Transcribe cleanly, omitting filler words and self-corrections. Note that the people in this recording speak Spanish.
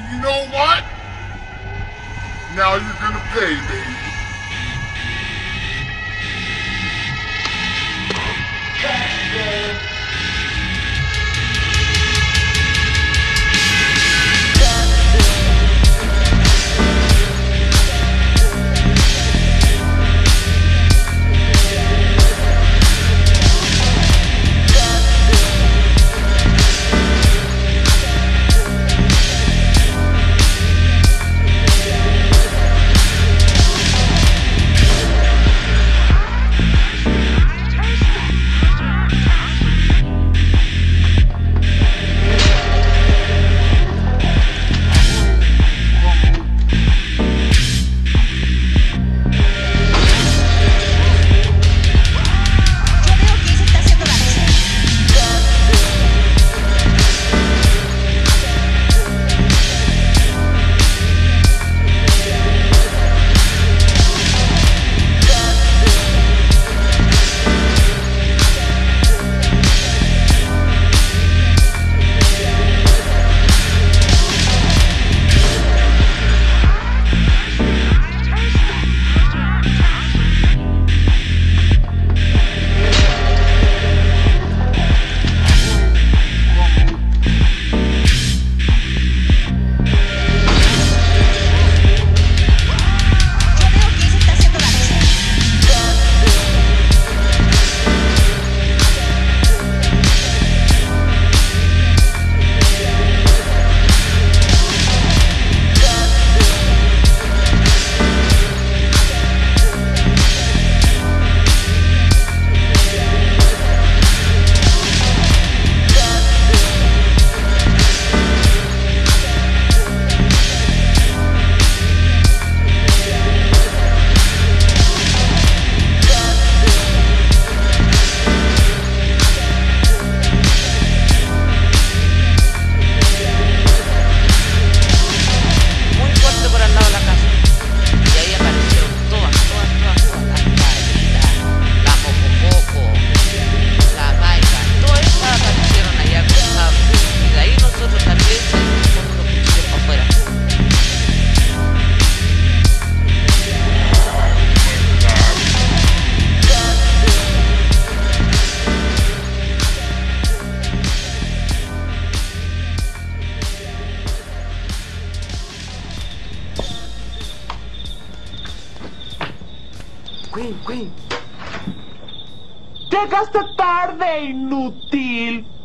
And you know what? Now you're gonna pay, baby. Queen. Llegaste tarde, inútil.